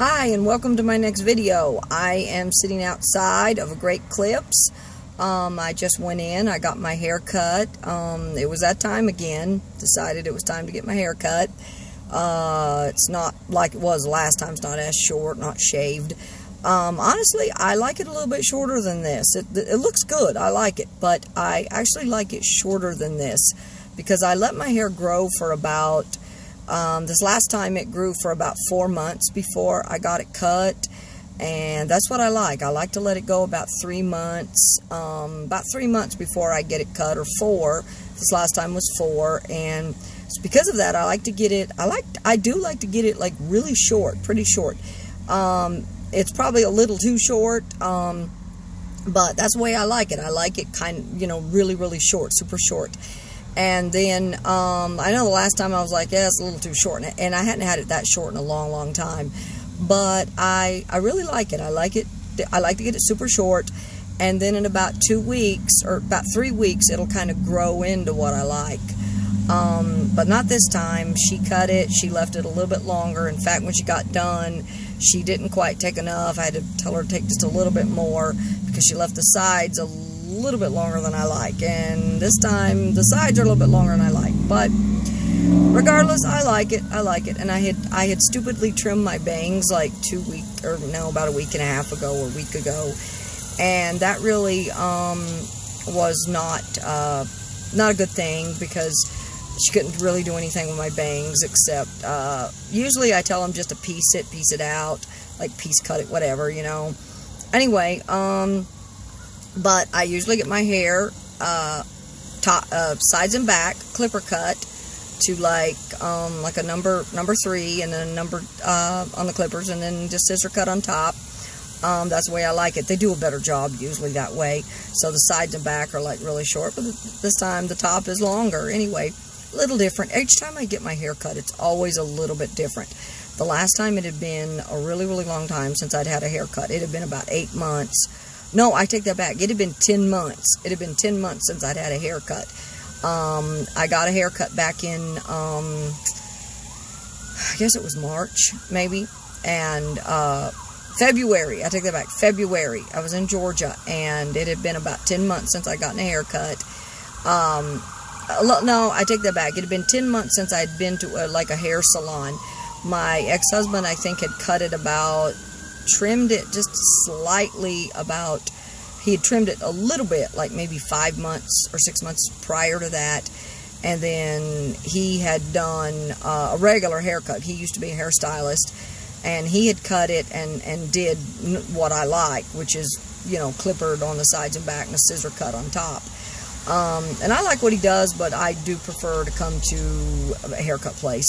Hi, and welcome to my next video. I am sitting outside of a Great Clips. I just went in. I got my hair cut. It was that time again. Decided it was time to get my hair cut. It's not like it was last time. It's not as short, not shaved. Honestly, I like it a little bit shorter than this. It looks good. I like it, but I actually like it shorter than this because I let my hair grow for about... this last time it grew for about 4 months before I got it cut, and that's what I like. I like to let it go about 3 months, before I get it cut, or 4. This last time was 4, and it's because of that I like to get it, I do like to get it like really short, pretty short. It's probably a little too short, but that's the way I like it. I like it kind of, you know, really, really short, super short. And then, I know the last time I was like, yeah, it's a little too short. And I hadn't had it that short in a long, long time. But I really like it. I like to get it super short. And then in about 2 weeks, or about 3 weeks, it'll kind of grow into what I like. But not this time. She cut it. She left it a little bit longer. In fact, when she got done, she didn't quite take enough. I had to tell her to take just a little bit more because she left the sides a little bit longer than I like, and this time the sides are a little bit longer than I like, but regardless, I like it, and I had stupidly trimmed my bangs like about a week and a half ago or a week ago, and that really was not a good thing because she couldn't really do anything with my bangs except usually I tell them just to piece it out, like piece cut it, whatever, you know. Anyway, but I usually get my hair, sides and back, clipper cut to like a number 3 and then a number, on the clippers, and then just scissor cut on top. That's the way I like it. They do a better job usually that way. So the sides and back are like really short, but this time the top is longer. Anyway, a little different. Each time I get my hair cut, it's always a little bit different. The last time it had been a really, really long time since I'd had a haircut. It had been about 8 months. No, I take that back. It had been 10 months. It had been 10 months since I'd had a haircut. I got a haircut back in, I guess it was March, maybe. And February. I take that back. February. I was in Georgia, and it had been about 10 months since I'd gotten a haircut. No, I take that back. It had been 10 months since I'd been to, a hair salon. My ex-husband, I think, had cut it about... trimmed it just slightly about, he had trimmed it a little bit, like maybe 5 months or 6 months prior to that, and then he had done a regular haircut. He used to be a hairstylist, and he had cut it and did what I like, which is, you know, clippered on the sides and back and a scissor cut on top. And I like what he does, but I do prefer to come to a haircut place.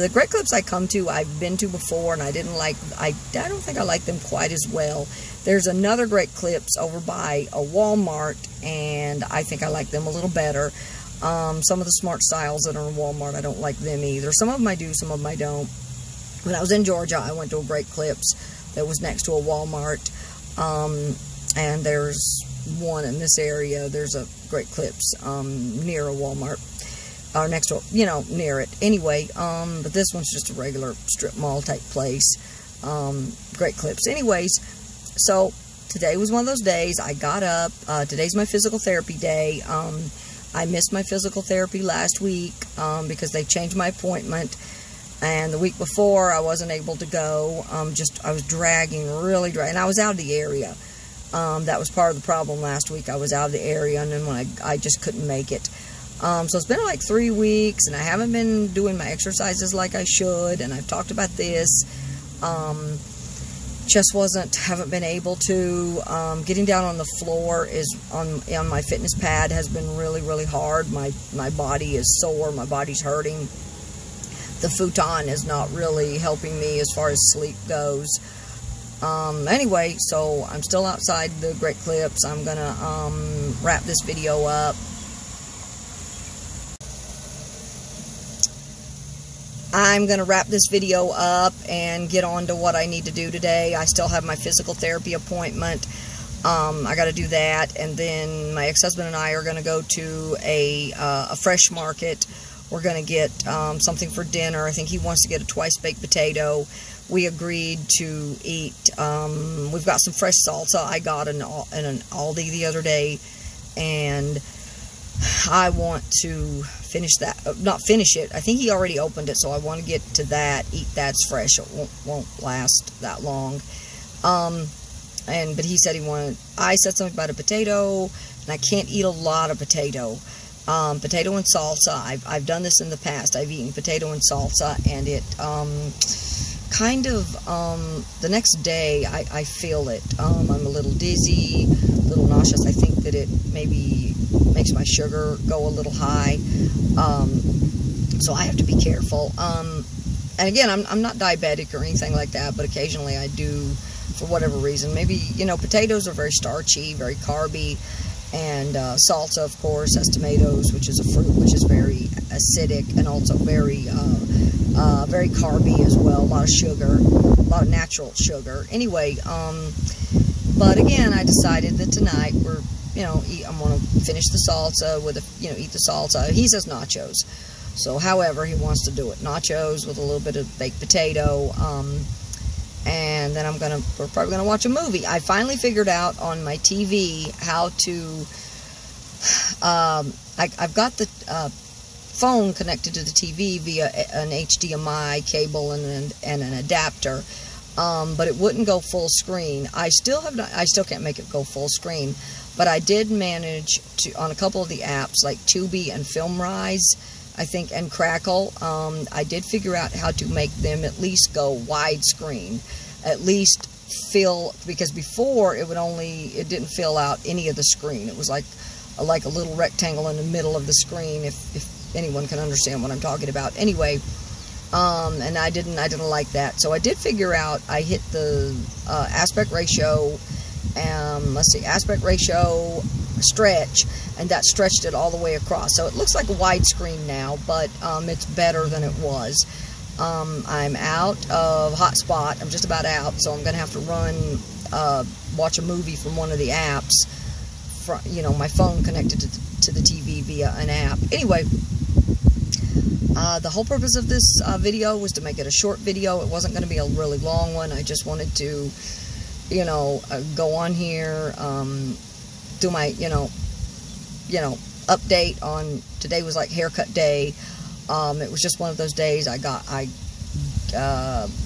The Great Clips I come to, I've been to before, and I didn't like, I don't think I like them quite as well. There's another Great Clips over by a Walmart, and I think I like them a little better. Some of the smart styles that are in Walmart, I don't like them either. Some of them I do, some of them I don't. When I was in Georgia, I went to a Great Clips that was next to a Walmart, and there's one in this area. There's a Great Clips near a Walmart. Or next door, you know, near it. Anyway, but this one's just a regular strip mall type place. Great Clips. Anyways, so today was one of those days. I got up. Today's my physical therapy day. I missed my physical therapy last week because they changed my appointment. And the week before, I wasn't able to go. I was really dragging. And I was out of the area. That was part of the problem last week. I was out of the area, and then when I just couldn't make it. So it's been like 3 weeks, and I haven't been doing my exercises like I should, and I've talked about this, haven't been able to, getting down on the floor on my fitness pad has been really, really hard. My body is sore, my body's hurting. The futon is not really helping me as far as sleep goes. Anyway, so I'm still outside the Great Clips. I'm gonna, wrap this video up. I'm going to wrap this video up and get on to what I need to do today. I still have my physical therapy appointment. I got to do that, and then my ex-husband and I are going to go to a fresh market We're going to get something for dinner. I think he wants to get a twice-baked potato. We agreed to eat, we've got some fresh salsa I got in an Aldi the other day, and I want to finish that, not finish it, I think he already opened it, so I want to get to that, eat that's fresh, it won't last that long, but he said he wanted, I said something about a potato, and I can't eat a lot of potato, potato and salsa, I've done this in the past, I've eaten potato and salsa, and it, kind of, the next day, I feel it, I'm a little dizzy, a little nauseous, I think that it maybe makes my sugar go a little high, so I have to be careful, and again, I'm not diabetic or anything like that, but occasionally I do, for whatever reason, maybe, you know, potatoes are very starchy, very carby, and salsa, of course, has tomatoes, which is a fruit, which is very acidic, and also very, very carby as well, a lot of sugar, a lot of natural sugar. Anyway, but again, I decided that tonight we're, you know, I'm going to finish the salsa with, you know, eat the salsa. He says nachos, so however he wants to do it. Nachos with a little bit of baked potato, and then we're probably going to watch a movie. I finally figured out on my TV how to, I've got the, phone connected to the TV via an HDMI cable and an adapter, but it wouldn't go full screen. I still can't make it go full screen, but I did manage to, on a couple of the apps like Tubi and FilmRise, I think, and Crackle, I did figure out how to make them at least go widescreen, at least fill, because before it didn't fill out any of the screen. It was like a little rectangle in the middle of the screen, if anyone can understand what I'm talking about. Anyway, and I didn't like that. So I did figure out, I hit the aspect ratio, let's see, aspect ratio stretch, and that stretched it all the way across. So it looks like a widescreen now, but it's better than it was. I'm out of Hotspot. I'm just about out, so I'm going to have to run, watch a movie from one of the apps, you know, my phone connected to the TV via an app. Anyway, the whole purpose of this video was to make it a short video. It wasn't going to be a really long one. I just wanted to, you know, go on here, do my, you know, update on, today was like haircut day. It was just one of those days I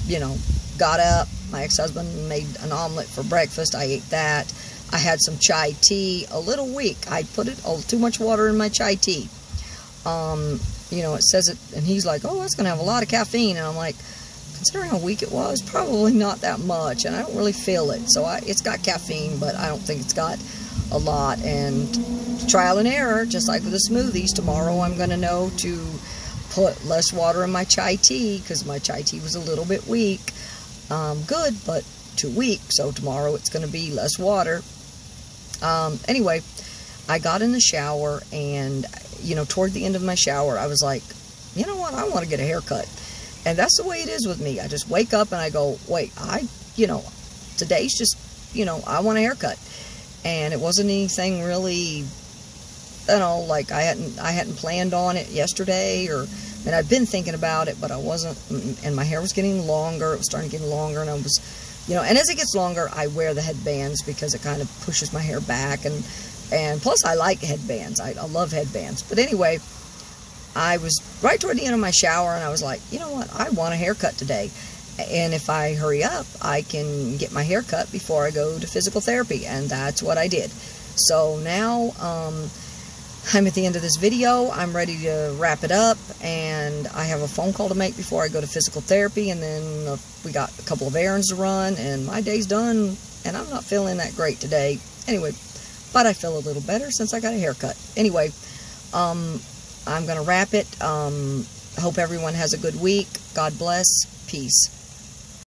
you know, got up. My ex-husband made an omelet for breakfast. I ate that. I had some chai tea, a little weak. I put too much water in my chai tea. You know, it says it, and he's like, oh, that's going to have a lot of caffeine. And I'm like, considering how weak it was, probably not that much. And I don't really feel it. So it's got caffeine, but I don't think it's got a lot. And trial and error, just like with the smoothies. Tomorrow I'm going to know to put less water in my chai tea, because my chai tea was a little bit weak. Good, but too weak. So tomorrow it's going to be less water. Anyway, I got in the shower, and, you know, toward the end of my shower, I was like, you know what, I want to get a haircut. And that's the way it is with me. I just wake up and I go, wait, you know, today's just, you know, I want a haircut. And it wasn't anything really, you know, like I hadn't planned on it yesterday, or, and I'd been thinking about it, but I wasn't, and my hair was getting longer. It was starting to get longer, and I was, you know, and as it gets longer, I wear the headbands because it kind of pushes my hair back, and plus I like headbands. I love headbands. But anyway, I was right toward the end of my shower, and I was like, you know what? I want a haircut today, and if I hurry up, I can get my hair cut before I go to physical therapy, and that's what I did. So now I'm at the end of this video. I'm ready to wrap it up, and I have a phone call to make before I go to physical therapy, and then we got a couple of errands to run, and my day's done, and I'm not feeling that great today. Anyway, but I feel a little better since I got a haircut. Anyway, I'm going to wrap it. Hope everyone has a good week. God bless. Peace.